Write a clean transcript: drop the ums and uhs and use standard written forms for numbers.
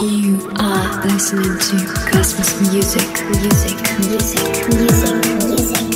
You are listening to KOS.MOS.MUSIC.